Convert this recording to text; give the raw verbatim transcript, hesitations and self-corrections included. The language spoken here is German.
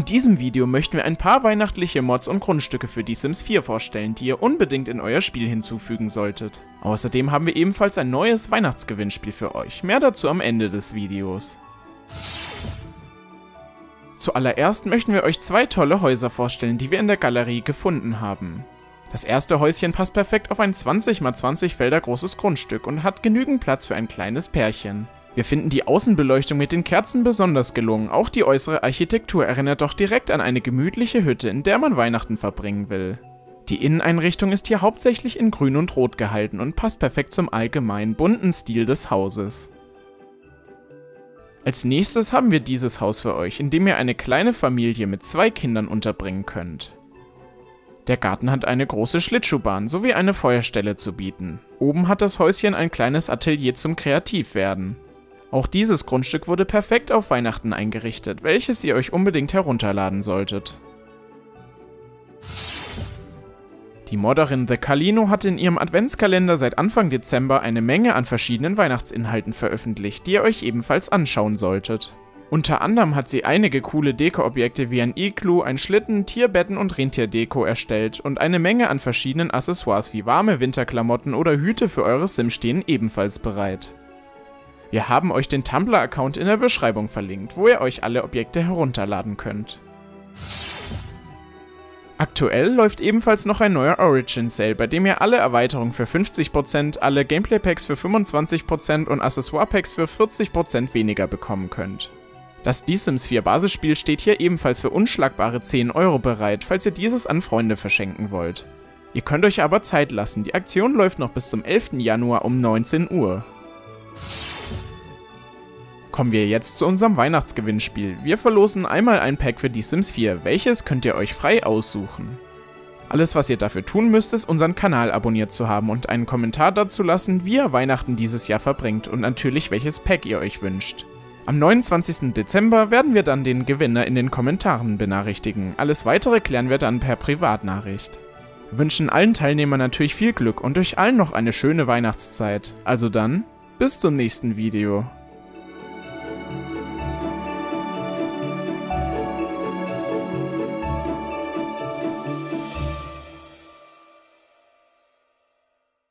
In diesem Video möchten wir ein paar weihnachtliche Mods und Grundstücke für Die Sims vier vorstellen, die ihr unbedingt in euer Spiel hinzufügen solltet. Außerdem haben wir ebenfalls ein neues Weihnachtsgewinnspiel für euch, mehr dazu am Ende des Videos. Zuallererst möchten wir euch zwei tolle Häuser vorstellen, die wir in der Galerie gefunden haben. Das erste Häuschen passt perfekt auf ein zwanzig mal zwanzig Felder großes Grundstück und hat genügend Platz für ein kleines Pärchen. Wir finden die Außenbeleuchtung mit den Kerzen besonders gelungen, auch die äußere Architektur erinnert doch direkt an eine gemütliche Hütte, in der man Weihnachten verbringen will. Die Inneneinrichtung ist hier hauptsächlich in Grün und Rot gehalten und passt perfekt zum allgemein bunten Stil des Hauses. Als nächstes haben wir dieses Haus für euch, in dem ihr eine kleine Familie mit zwei Kindern unterbringen könnt. Der Garten hat eine große Schlittschuhbahn sowie eine Feuerstelle zu bieten. Oben hat das Häuschen ein kleines Atelier zum Kreativwerden. Auch dieses Grundstück wurde perfekt auf Weihnachten eingerichtet, welches ihr euch unbedingt herunterladen solltet. Die Modderin TheKalino hat in ihrem Adventskalender seit Anfang Dezember eine Menge an verschiedenen Weihnachtsinhalten veröffentlicht, die ihr euch ebenfalls anschauen solltet. Unter anderem hat sie einige coole Dekoobjekte wie ein Iglu, ein Schlitten, Tierbetten und Rentierdeko erstellt und eine Menge an verschiedenen Accessoires wie warme Winterklamotten oder Hüte für eure Sims stehen ebenfalls bereit. Wir haben euch den Tumblr-Account in der Beschreibung verlinkt, wo ihr euch alle Objekte herunterladen könnt. Aktuell läuft ebenfalls noch ein neuer Origin Sale, bei dem ihr alle Erweiterungen für fünfzig Prozent, alle Gameplay-Packs für fünfundzwanzig Prozent und Accessoire-Packs für vierzig Prozent weniger bekommen könnt. Das Die Sims vier Basisspiel steht hier ebenfalls für unschlagbare zehn Euro bereit, falls ihr dieses an Freunde verschenken wollt. Ihr könnt euch aber Zeit lassen, die Aktion läuft noch bis zum elften Januar um neunzehn Uhr. Kommen wir jetzt zu unserem Weihnachtsgewinnspiel. Wir verlosen einmal ein Pack für Die Sims vier, welches könnt ihr euch frei aussuchen. Alles, was ihr dafür tun müsst, ist unseren Kanal abonniert zu haben und einen Kommentar dazu lassen, wie ihr Weihnachten dieses Jahr verbringt und natürlich welches Pack ihr euch wünscht. Am neunundzwanzigsten Dezember werden wir dann den Gewinner in den Kommentaren benachrichtigen. Alles weitere klären wir dann per Privatnachricht. Wir wünschen allen Teilnehmern natürlich viel Glück und euch allen noch eine schöne Weihnachtszeit. Also dann, bis zum nächsten Video.